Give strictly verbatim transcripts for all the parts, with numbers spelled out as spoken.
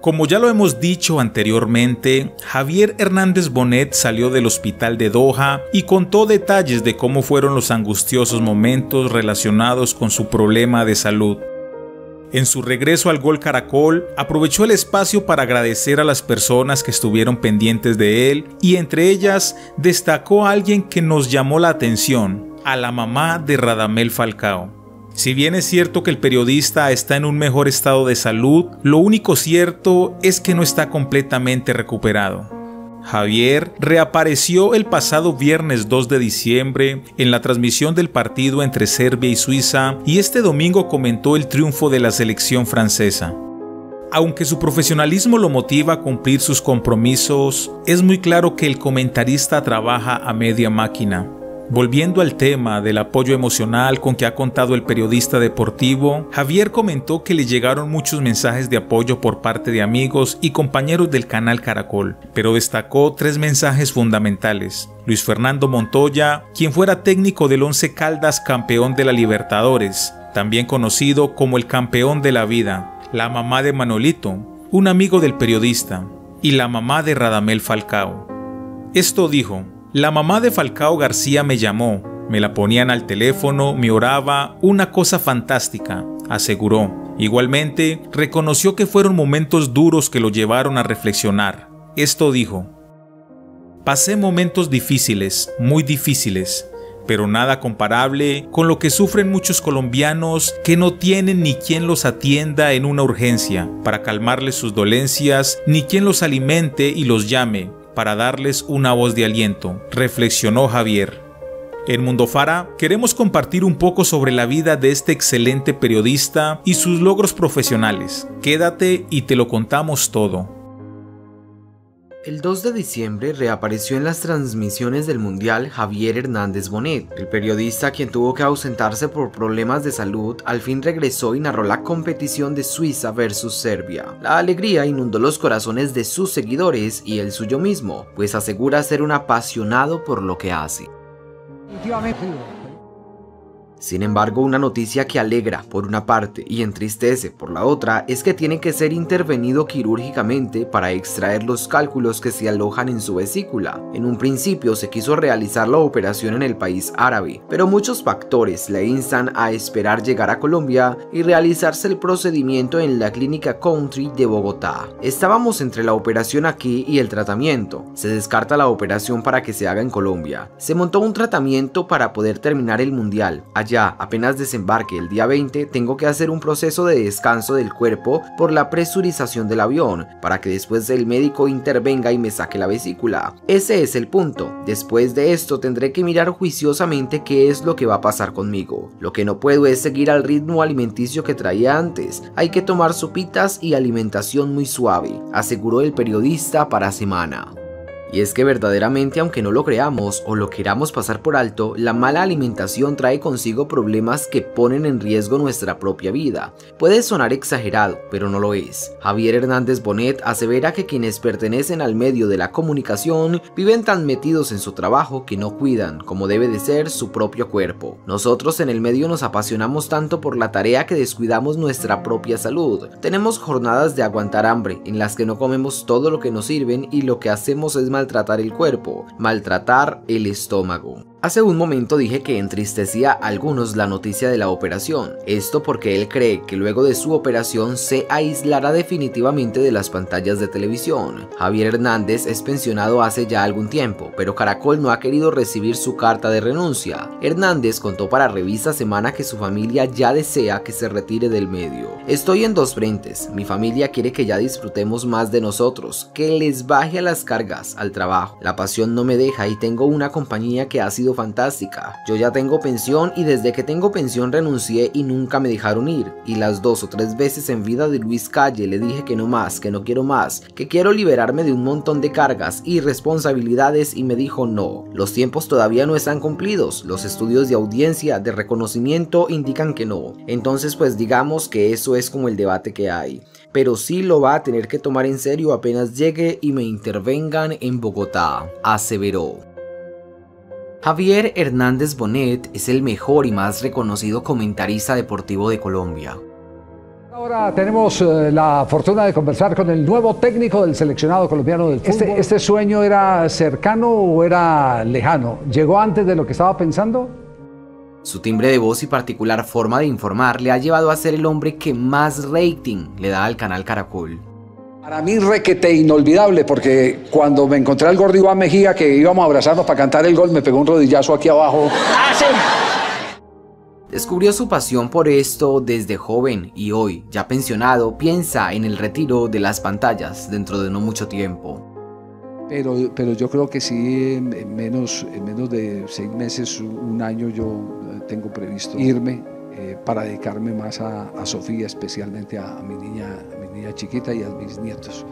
Como ya lo hemos dicho anteriormente, Javier Hernández Bonnet salió del hospital de Doha y contó detalles de cómo fueron los angustiosos momentos relacionados con su problema de salud. En su regreso al Gol Caracol, aprovechó el espacio para agradecer a las personas que estuvieron pendientes de él, y entre ellas destacó a alguien que nos llamó la atención, a la mamá de Radamel Falcao. Si bien es cierto que el periodista está en un mejor estado de salud, lo único cierto es que no está completamente recuperado. Javier reapareció el pasado viernes dos de diciembre en la transmisión del partido entre Serbia y Suiza, y este domingo comentó el triunfo de la selección francesa. Aunque su profesionalismo lo motiva a cumplir sus compromisos, es muy claro que el comentarista trabaja a media máquina. Volviendo al tema del apoyo emocional con que ha contado el periodista deportivo, Javier comentó que le llegaron muchos mensajes de apoyo por parte de amigos y compañeros del canal Caracol, pero destacó tres mensajes fundamentales. Luis Fernando Montoya, quien fuera técnico del Once Caldas, campeón de la Libertadores, también conocido como el campeón de la vida, la mamá de Manolito, un amigo del periodista, y la mamá de Radamel Falcao. Esto dijo: "La mamá de Falcao García me llamó, me la ponían al teléfono, me oraba, una cosa fantástica", aseguró. Igualmente, reconoció que fueron momentos duros que lo llevaron a reflexionar. Esto dijo: "Pasé momentos difíciles, muy difíciles, pero nada comparable con lo que sufren muchos colombianos que no tienen ni quien los atienda en una urgencia para calmarles sus dolencias, ni quien los alimente y los llame para darles una voz de aliento", reflexionó Javier. En Mundo Fara queremos compartir un poco sobre la vida de este excelente periodista y sus logros profesionales. Quédate y te lo contamos todo. El dos de diciembre reapareció en las transmisiones del Mundial Javier Hernández Bonnet. El periodista, quien tuvo que ausentarse por problemas de salud, al fin regresó y narró la competición de Suiza versus Serbia. La alegría inundó los corazones de sus seguidores y el suyo mismo, pues asegura ser un apasionado por lo que hace. Sin embargo, una noticia que alegra por una parte y entristece por la otra es que tiene que ser intervenido quirúrgicamente para extraer los cálculos que se alojan en su vesícula. En un principio se quiso realizar la operación en el país árabe, pero muchos factores le instan a esperar llegar a Colombia y realizarse el procedimiento en la Clínica Country de Bogotá. "Estábamos entre la operación aquí y el tratamiento. Se descarta la operación para que se haga en Colombia. Se montó un tratamiento para poder terminar el mundial. Ya apenas desembarque el día veinte, tengo que hacer un proceso de descanso del cuerpo por la presurización del avión, para que después el médico intervenga y me saque la vesícula. Ese es el punto. Después de esto tendré que mirar juiciosamente qué es lo que va a pasar conmigo. Lo que no puedo es seguir al ritmo alimenticio que traía antes. Hay que tomar sopitas y alimentación muy suave", aseguró el periodista para Semana. Y es que verdaderamente, aunque no lo creamos o lo queramos pasar por alto, la mala alimentación trae consigo problemas que ponen en riesgo nuestra propia vida. Puede sonar exagerado, pero no lo es. Javier Hernández Bonnet asevera que quienes pertenecen al medio de la comunicación viven tan metidos en su trabajo que no cuidan, como debe de ser, su propio cuerpo. "Nosotros en el medio nos apasionamos tanto por la tarea que descuidamos nuestra propia salud. Tenemos jornadas de aguantar hambre, en las que no comemos todo lo que nos sirven y lo que hacemos es más maltratar el cuerpo, maltratar el estómago". Hace un momento dije que entristecía a algunos la noticia de la operación, esto porque él cree que luego de su operación se aislará definitivamente de las pantallas de televisión. Javier Hernández es pensionado hace ya algún tiempo, pero Caracol no ha querido recibir su carta de renuncia. Hernández contó para Revista Semana que su familia ya desea que se retire del medio. "Estoy en dos frentes, mi familia quiere que ya disfrutemos más de nosotros, que les baje a las cargas, al trabajo. La pasión no me deja y tengo una compañía que ha sido fantástica. Yo ya tengo pensión y desde que tengo pensión renuncié y nunca me dejaron ir, y las dos o tres veces en vida de Luis Calle le dije que no más, que no quiero más, que quiero liberarme de un montón de cargas y responsabilidades, y me dijo no. Los tiempos todavía no están cumplidos, los estudios de audiencia, de reconocimiento indican que no. Entonces pues digamos que eso es como el debate que hay, pero sí lo va a tener que tomar en serio apenas llegue y me intervengan en Bogotá", aseveró. Javier Hernández Bonnet es el mejor y más reconocido comentarista deportivo de Colombia. Ahora tenemos eh, la fortuna de conversar con el nuevo técnico del seleccionado colombiano del fútbol. Este, ¿Este sueño era cercano o era lejano? ¿Llegó antes de lo que estaba pensando? Su timbre de voz y particular forma de informar le ha llevado a ser el hombre que más rating le da al canal Caracol. Para mí requete inolvidable, porque cuando me encontré al gordo Iván Mejía, que íbamos a abrazarnos para cantar el gol, me pegó un rodillazo aquí abajo. ¡Ah, sí! Descubrió su pasión por esto desde joven y hoy, ya pensionado, piensa en el retiro de las pantallas dentro de no mucho tiempo. Pero, pero yo creo que sí, en menos, en menos de seis meses, un año, yo tengo previsto irme eh, para dedicarme más a, a Sofía, especialmente a, a, mi niña, a mi niña chiquita y a mis nietos.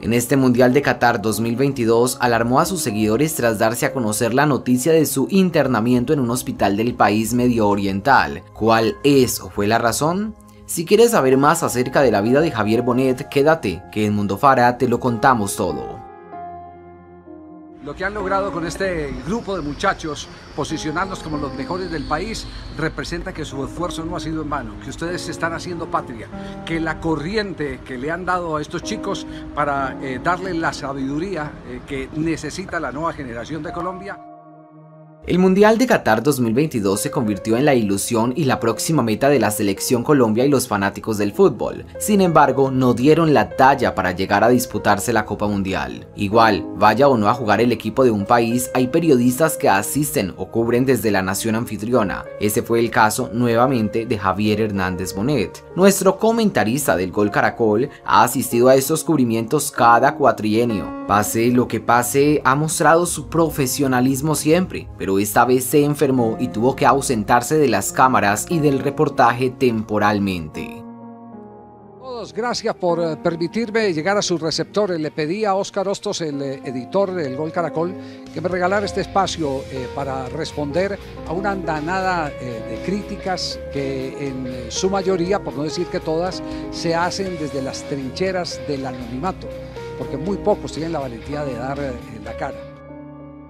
En este Mundial de Qatar dos mil veintidós alarmó a sus seguidores tras darse a conocer la noticia de su internamiento en un hospital del país mediooriental. ¿Cuál es o fue la razón? Si quieres saber más acerca de la vida de Javier Bonnet, quédate, que en Mundo Fara te lo contamos todo. Lo que han logrado con este grupo de muchachos, posicionarlos como los mejores del país, representa que su esfuerzo no ha sido en vano, que ustedes están haciendo patria, que la corriente que le han dado a estos chicos para eh, darle la sabiduría eh, que necesita la nueva generación de Colombia. El Mundial de Qatar dos mil veintidós se convirtió en la ilusión y la próxima meta de la selección Colombia y los fanáticos del fútbol. Sin embargo, no dieron la talla para llegar a disputarse la Copa Mundial. Igual, vaya o no a jugar el equipo de un país, hay periodistas que asisten o cubren desde la nación anfitriona. Ese fue el caso nuevamente de Javier Hernández Bonnet. Nuestro comentarista del Gol Caracol ha asistido a estos cubrimientos cada cuatrienio. Pase lo que pase, ha mostrado su profesionalismo siempre, pero esta vez se enfermó y tuvo que ausentarse de las cámaras y del reportaje temporalmente. Gracias por permitirme llegar a sus receptores. Le pedí a Oscar Ostos, el editor del Gol Caracol, que me regalara este espacio eh, para responder a una andanada eh, de críticas que en eh, su mayoría, por no decir que todas, se hacen desde las trincheras del anonimato, porque muy pocos tienen la valentía de dar eh, la cara.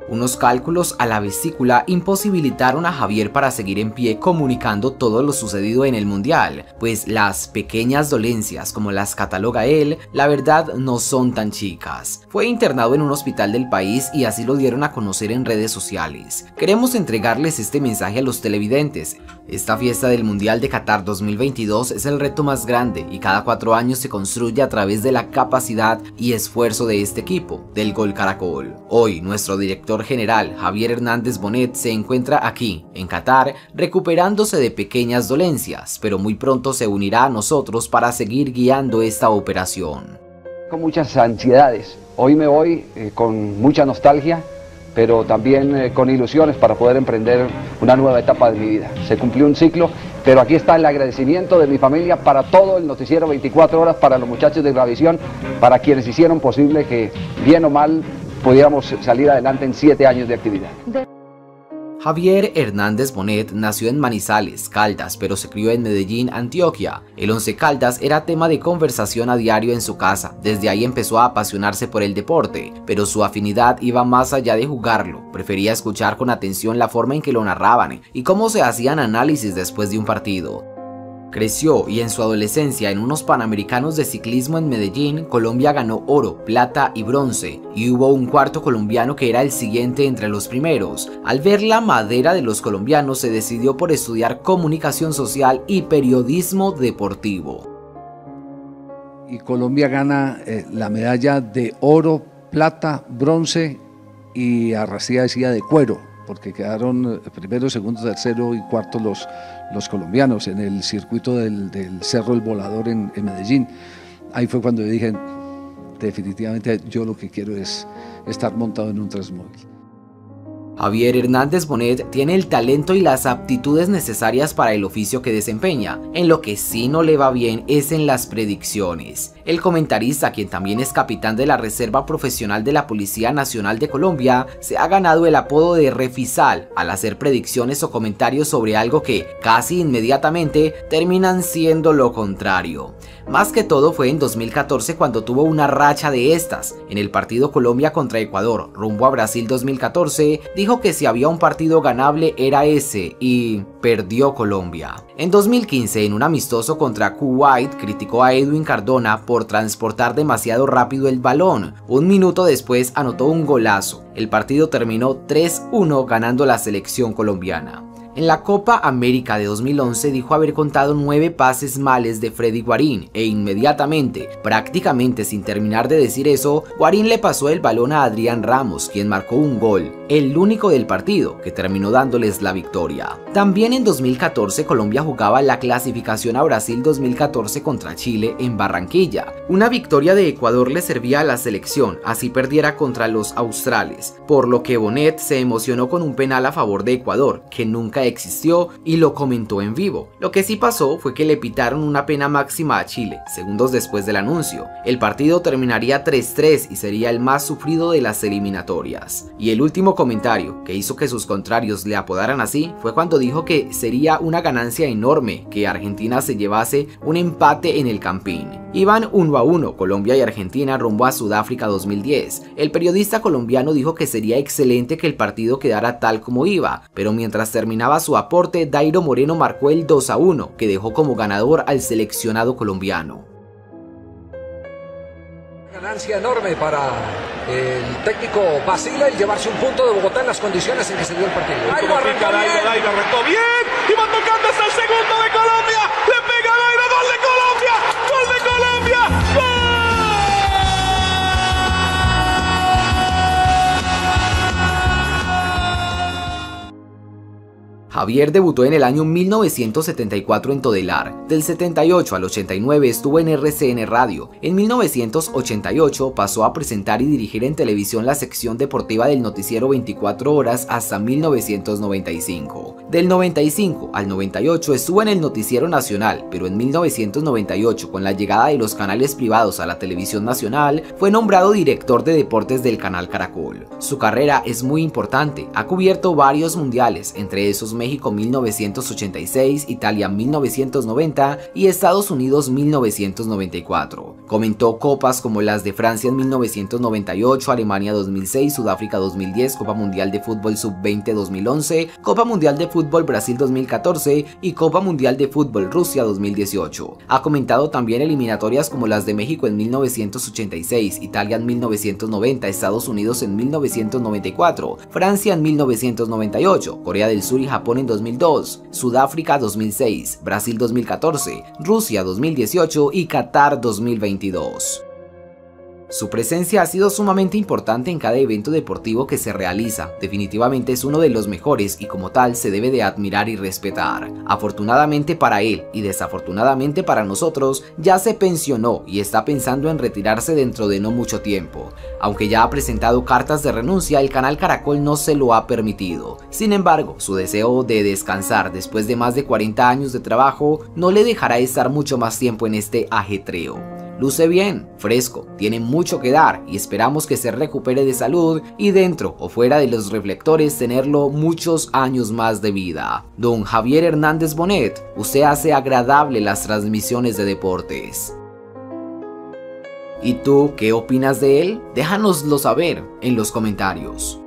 Unos cálculos a la vesícula imposibilitaron a Javier para seguir en pie comunicando todo lo sucedido en el mundial, pues las pequeñas dolencias, como las cataloga él, la verdad no son tan chicas. Fue internado en un hospital del país y así lo dieron a conocer en redes sociales. Queremos entregarles este mensaje a los televidentes. Esta fiesta del Mundial de Qatar dos mil veintidós es el reto más grande y cada cuatro años se construye a través de la capacidad y esfuerzo de este equipo, del Gol Caracol. Hoy, nuestro director general Javier Hernández Bonnet se encuentra aquí, en Qatar, recuperándose de pequeñas dolencias, pero muy pronto se unirá a nosotros para seguir guiando esta operación. Con muchas ansiedades, hoy me voy eh, con mucha nostalgia, pero también eh, con ilusiones para poder emprender una nueva etapa de mi vida. Se cumplió un ciclo, pero aquí está el agradecimiento de mi familia para todo el noticiero veinticuatro horas, para los muchachos de Gravisión, para quienes hicieron posible que, bien o mal, podíamos salir adelante en siete años de actividad. Javier Hernández Bonnet nació en Manizales, Caldas, pero se crió en Medellín, Antioquia. El Once Caldas era tema de conversación a diario en su casa. Desde ahí empezó a apasionarse por el deporte, pero su afinidad iba más allá de jugarlo. Prefería escuchar con atención la forma en que lo narraban y cómo se hacían análisis después de un partido. Creció y en su adolescencia en unos Panamericanos de ciclismo en Medellín, Colombia ganó oro, plata y bronce, y hubo un cuarto colombiano que era el siguiente entre los primeros. Al ver la madera de los colombianos se decidió por estudiar comunicación social y periodismo deportivo. Y Colombia gana eh, la medalla de oro, plata, bronce y arrastía decía de cuero, porque quedaron primero, segundo, tercero y cuarto los, los colombianos en el circuito del, del Cerro El Volador en, en Medellín. Ahí fue cuando yo dije, definitivamente yo lo que quiero es estar montado en un transmóvil. Javier Hernández Bonnet tiene el talento y las aptitudes necesarias para el oficio que desempeña. En lo que sí no le va bien es en las predicciones. El comentarista, quien también es capitán de la Reserva Profesional de la Policía Nacional de Colombia, se ha ganado el apodo de Refisal al hacer predicciones o comentarios sobre algo que, casi inmediatamente, terminan siendo lo contrario. Más que todo fue en dos mil catorce cuando tuvo una racha de estas. En el partido Colombia contra Ecuador, rumbo a Brasil dos mil catorce, dijo que si había un partido ganable era ese y perdió Colombia. En dos mil quince, en un amistoso contra Kuwait, criticó a Edwin Cardona por transportar demasiado rápido el balón. Un minuto después anotó un golazo. El partido terminó tres uno ganando la selección colombiana. En la Copa América de dos mil once dijo haber contado nueve pases malos de Freddy Guarín e inmediatamente, prácticamente sin terminar de decir eso, Guarín le pasó el balón a Adrián Ramos, quien marcó un gol, el único del partido, que terminó dándoles la victoria. También en dos mil catorce Colombia jugaba la clasificación a Brasil dos mil catorce contra Chile en Barranquilla. Una victoria de Ecuador le servía a la selección, así perdiera contra los australes, por lo que Bonnet se emocionó con un penal a favor de Ecuador, que nunca existió, y lo comentó en vivo. Lo que sí pasó fue que le pitaron una pena máxima a Chile, segundos después del anuncio. El partido terminaría tres tres y sería el más sufrido de las eliminatorias. Y el último comentario que hizo que sus contrarios le apodaran así fue cuando dijo que sería una ganancia enorme que Argentina se llevase un empate en el Campín. Iban uno a uno Colombia y Argentina rumbo a Sudáfrica dos mil diez. El periodista colombiano dijo que sería excelente que el partido quedara tal como iba, pero mientras terminaba su aporte, Dairo Moreno marcó el dos a uno, que dejó como ganador al seleccionado colombiano. Ganancia enorme para el técnico Basila y llevarse un punto de Bogotá en las condiciones en que se dio el partido. Dairo arrancó bien, Dairo arrancó bien y va tocando hasta el segundo de Colombia. Le pega Dairo, gol de Colombia, gol de Colombia, ¡gol! Javier debutó en el año mil novecientos setenta y cuatro en Todelar. Del setenta y ocho al ochenta y nueve estuvo en R C N Radio. En mil novecientos ochenta y ocho pasó a presentar y dirigir en televisión la sección deportiva del noticiero veinticuatro horas hasta mil novecientos noventa y cinco. Del noventa y cinco al noventa y ocho estuvo en el noticiero nacional, pero en mil novecientos noventa y ocho, con la llegada de los canales privados a la televisión nacional, fue nombrado director de deportes del canal Caracol. Su carrera es muy importante, ha cubierto varios mundiales, entre esos México mil novecientos ochenta y seis, Italia mil novecientos noventa y Estados Unidos mil novecientos noventa y cuatro. Comentó copas como las de Francia en mil novecientos noventa y ocho, Alemania dos mil seis, Sudáfrica dos mil diez, Copa Mundial de Fútbol sub veinte dos mil once, Copa Mundial de Fútbol Brasil dos mil catorce y Copa Mundial de Fútbol Rusia dos mil dieciocho. Ha comentado también eliminatorias como las de México en mil novecientos ochenta y seis, Italia en mil novecientos noventa, Estados Unidos en mil novecientos noventa y cuatro, Francia en mil novecientos noventa y ocho, Corea del Sur y Japón en dos mil dos, Sudáfrica dos mil seis, Brasil dos mil catorce, Rusia dos mil dieciocho y Qatar dos mil veintidós. Su presencia ha sido sumamente importante en cada evento deportivo que se realiza, definitivamente es uno de los mejores y como tal se debe de admirar y respetar. Afortunadamente para él y desafortunadamente para nosotros, ya se pensionó y está pensando en retirarse dentro de no mucho tiempo. Aunque ya ha presentado cartas de renuncia, el canal Caracol no se lo ha permitido. Sin embargo, su deseo de descansar después de más de cuarenta años de trabajo no le dejará estar mucho más tiempo en este ajetreo. Luce bien, fresco, tiene mucho que dar y esperamos que se recupere de salud y dentro o fuera de los reflectores tenerlo muchos años más de vida. Don Javier Hernández Bonnet, usted hace agradable las transmisiones de deportes. ¿Y tú qué opinas de él? Déjanoslo saber en los comentarios.